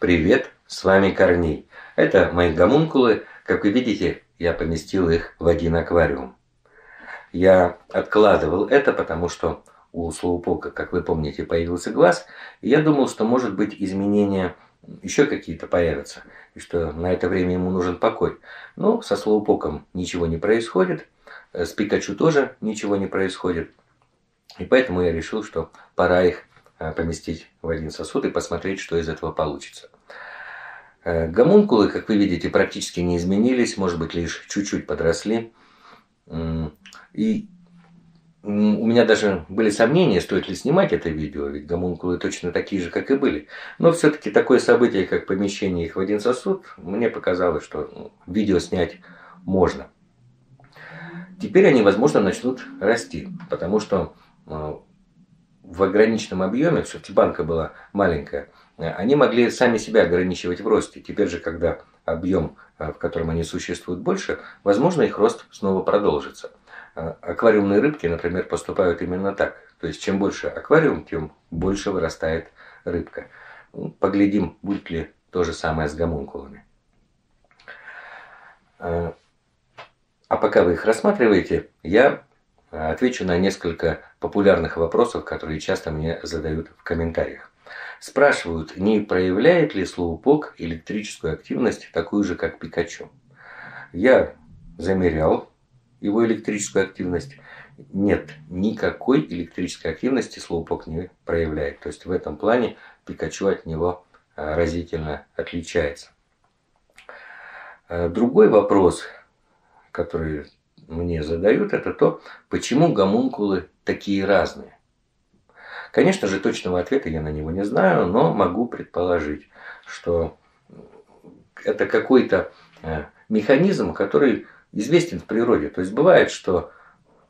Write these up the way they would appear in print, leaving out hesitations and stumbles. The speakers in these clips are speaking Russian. Привет, с вами Корней. Это мои гомункулы. Как вы видите, я поместил их в один аквариум. Я откладывал это, потому что у Слоупока, как вы помните, появился глаз. И я думал, что, может быть, изменения еще какие-то появятся. И что на это время ему нужен покой. Но со Слоупоком ничего не происходит. С Пикачу тоже ничего не происходит. И поэтому я решил, что пора их поместить в один сосуд и посмотреть, что из этого получится. Гомункулы, как вы видите, практически не изменились, может быть, лишь чуть-чуть подросли. И у меня даже были сомнения, стоит ли снимать это видео, ведь гомункулы точно такие же, как и были. Но все-таки такое событие, как помещение их в один сосуд, мне показалось, что видео снять можно. Теперь они, возможно, начнут расти, потому что в ограниченном объеме, все-таки банка была маленькая, они могли сами себя ограничивать в росте. Теперь же, когда объем, в котором они существуют, больше, возможно, их рост снова продолжится. Аквариумные рыбки, например, поступают именно так. То есть, чем больше аквариум, тем больше вырастает рыбка. Поглядим, будет ли то же самое с гомункулами. А пока вы их рассматриваете, я отвечу на несколько популярных вопросов, которые часто мне задают в комментариях. Спрашивают, не проявляет ли Слоупок электрическую активность, такую же, как Пикачу. Я замерял его электрическую активность. Нет, никакой электрической активности Слоупок не проявляет. То есть в этом плане Пикачу от него разительно отличается. Другой вопрос, который мне задают, это то, почему гомункулы такие разные. Конечно же, точного ответа я на него не знаю, но могу предположить, что это какой-то механизм, который известен в природе. То есть бывает, что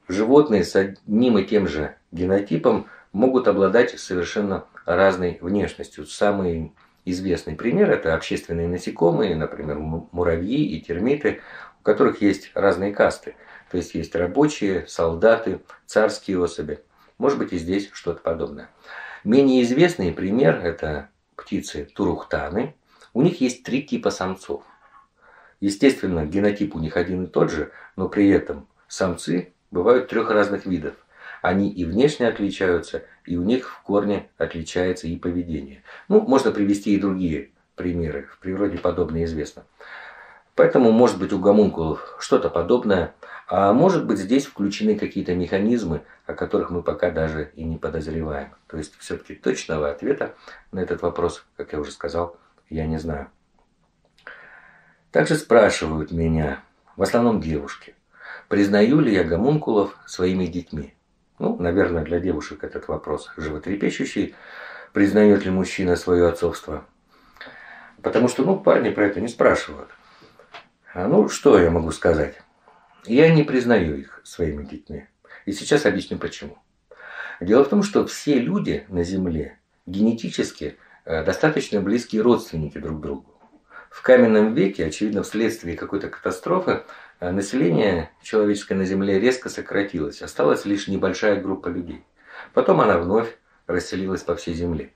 животные с одним и тем же генотипом могут обладать совершенно разной внешностью. Самый известный пример – это общественные насекомые, например, муравьи и термиты, у которых есть разные касты. То есть есть рабочие, солдаты, царские особи. Может быть, и здесь что-то подобное. Менее известный пример – это птицы турухтаны. У них есть три типа самцов. Естественно, генотип у них один и тот же, но при этом самцы бывают трех разных видов. Они и внешне отличаются, и у них в корне отличается и поведение. Ну, можно привести и другие примеры. В природе подобное известно. Поэтому, может быть, у гомункулов что-то подобное, а может быть, здесь включены какие-то механизмы, о которых мы пока даже и не подозреваем. То есть, все-таки точного ответа на этот вопрос, как я уже сказал, я не знаю. Также спрашивают меня, в основном девушки, признаю ли я гомункулов своими детьми? Ну, наверное, для девушек этот вопрос животрепещущий. Признает ли мужчина свое отцовство? Потому что, ну, парни про это не спрашивают. Ну, что я могу сказать? Я не признаю их своими детьми. И сейчас объясню почему. Дело в том, что все люди на Земле генетически достаточно близкие родственники друг другу. В каменном веке, очевидно, вследствие какой-то катастрофы, население человеческое на Земле резко сократилось. Осталась лишь небольшая группа людей. Потом она вновь расселилась по всей Земле.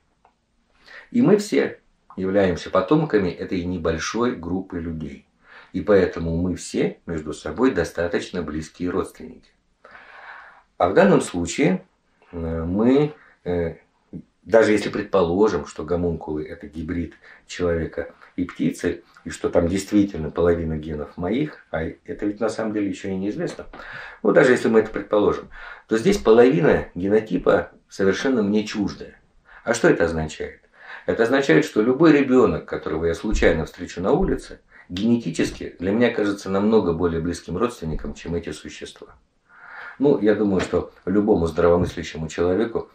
И мы все являемся потомками этой небольшой группы людей. И поэтому мы все между собой достаточно близкие родственники. А в данном случае мы, даже если предположим, что гомункулы – это гибрид человека и птицы, и что там действительно половина генов моих, а это ведь на самом деле еще и неизвестно, ну, даже если мы это предположим, то здесь половина генотипа совершенно мне чуждая. А что это означает? Это означает, что любой ребенок, которого я случайно встречу на улице, генетически для меня кажется намного более близким родственником, чем эти существа. Ну, я думаю, что любому здравомыслящему человеку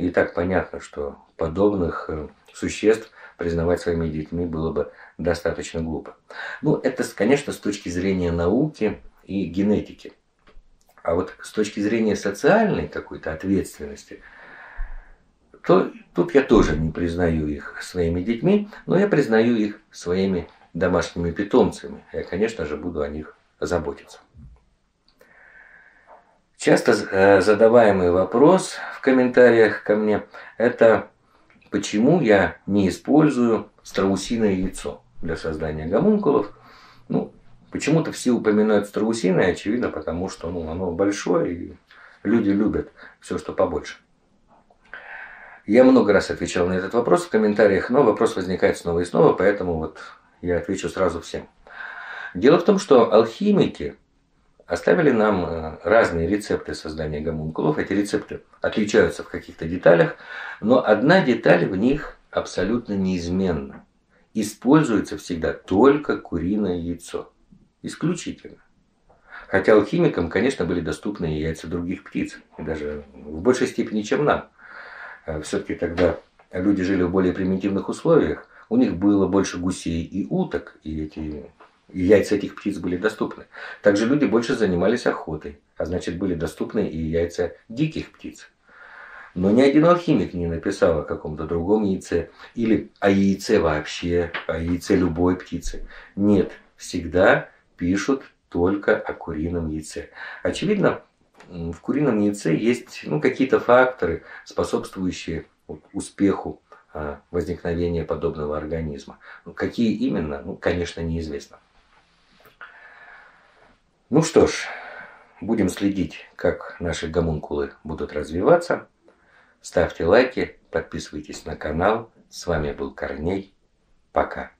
и так понятно, что подобных существ признавать своими детьми было бы достаточно глупо. Ну, это, конечно, с точки зрения науки и генетики. А вот с точки зрения социальной какой-то ответственности, то тут я тоже не признаю их своими детьми, но я признаю их своими домашними питомцами. Я, конечно же, буду о них заботиться. Часто задаваемый вопрос в комментариях ко мне – это почему я не использую страусиное яйцо для создания гомункулов. Ну, почему-то все упоминают страусиное, очевидно, потому что оно большое, и люди любят все, что побольше. Я много раз отвечал на этот вопрос в комментариях, но вопрос возникает снова и снова, поэтому я отвечу сразу всем. Дело в том, что алхимики оставили нам разные рецепты создания гомункулов. Эти рецепты отличаются в каких-то деталях, но одна деталь в них абсолютно неизменна. Используется всегда только куриное яйцо. Исключительно. Хотя алхимикам, конечно, были доступны и яйца других птиц, и даже в большей степени, чем нам. Все-таки тогда люди жили в более примитивных условиях, у них было больше гусей и уток, и яйца этих птиц были доступны. Также люди больше занимались охотой, а значит, были доступны и яйца диких птиц. Но ни один алхимик не написал о каком-то другом яйце, или о яйце вообще, о яйце любой птицы. Нет, всегда пишут только о курином яйце. Очевидно, в курином яйце есть какие-то факторы, способствующие успеху возникновения подобного организма. Какие именно, конечно, неизвестно. Ну что ж, будем следить, как наши гомункулы будут развиваться. Ставьте лайки, подписывайтесь на канал. С вами был Корней. Пока.